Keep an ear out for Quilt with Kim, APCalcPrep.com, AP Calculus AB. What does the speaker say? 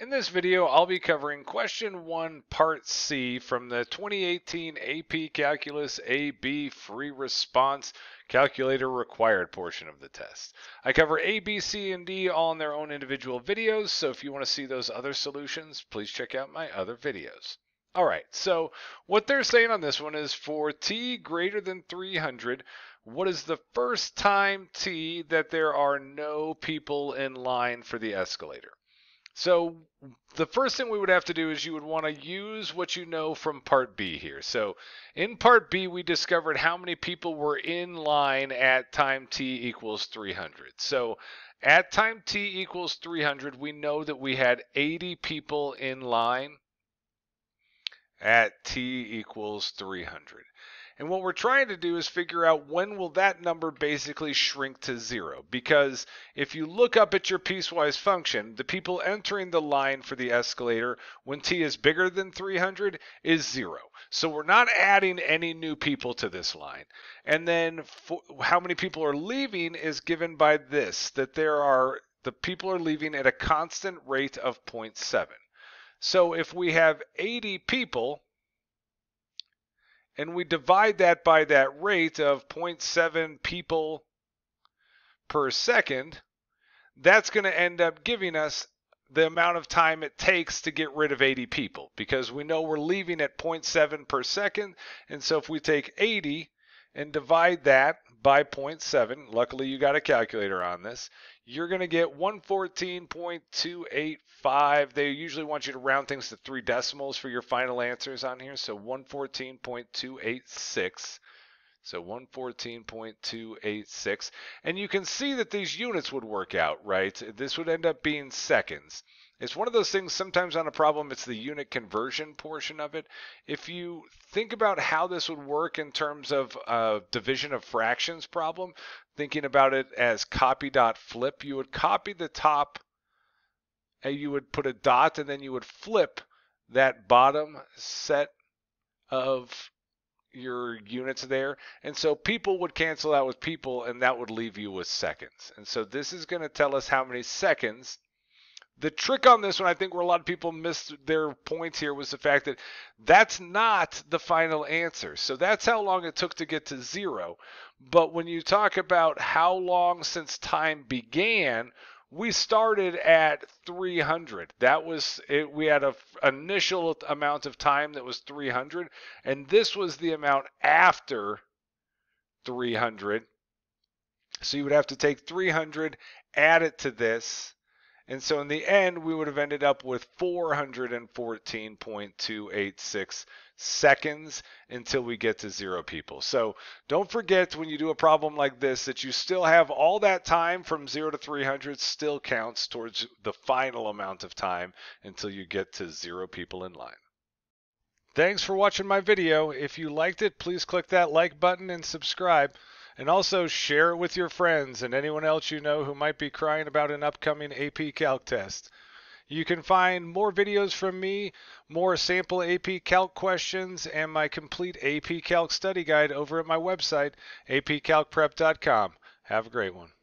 In this video, I'll be covering Question 1, Part C from the 2018 AP Calculus AB Free Response Calculator Required portion of the test. I cover A, B, C, and D all in their own individual videos, so if you want to see those other solutions, please check out my other videos. All right, so what they're saying on this one is for t greater than 300, what is the first time t that there are no people in line for the escalator? So the first thing we would have to do is you would want to use what you know from Part B here. So in Part B, we discovered how many people were in line at time t equals 300. So at time t equals 300, we know that we had 80 people in line at t equals 300. And what we're trying to do is figure out when will that number basically shrink to zero. Because if you look up at your piecewise function, the people entering the line for the escalator when t is bigger than 300 is zero. So we're not adding any new people to this line. And then how many people are leaving is given by this, that the people are leaving at a constant rate of 0.7. So if we have 80 people, and we divide that by that rate of 0.7 people per second, that's going to end up giving us the amount of time it takes to get rid of 80 people, because we know we're leaving at 0.7 per second. And so if we take 80 and divide that by 0.7, luckily you got a calculator on this, you're going to get 114.285. They usually want you to round things to three decimals for your final answers on here. So 114.286. So 114.286. And you can see that these units would work out, right? This would end up being seconds. It's one of those things sometimes on a problem, it's the unit conversion portion of it. If you think about how this would work in terms of a division of fractions problem, thinking about it as copy.flip, you would copy the top and you would put a dot and then you would flip that bottom set of your units there. And so people would cancel out with people and that would leave you with seconds. And so this is going to tell us how many seconds. The trick on this one, I think where a lot of people missed their points here, was the fact that that's not the final answer. So that's how long it took to get to zero. But when you talk about how long since time began, we started at 300. That was it. We had an initial amount of time that was 300. And this was the amount after 300. So you would have to take 300, add it to this. And so in the end, we would have ended up with 414.286 seconds until we get to zero people. So don't forget when you do a problem like this that you still have all that time from 0 to 300 still counts towards the final amount of time until you get to zero people in line. Thanks for watching my video. If you liked it, please click that like button and subscribe. And also share it with your friends and anyone else you know who might be crying about an upcoming AP Calc test. You can find more videos from me, more sample AP Calc questions, and my complete AP Calc study guide over at my website, APCalcPrep.com. Have a great one.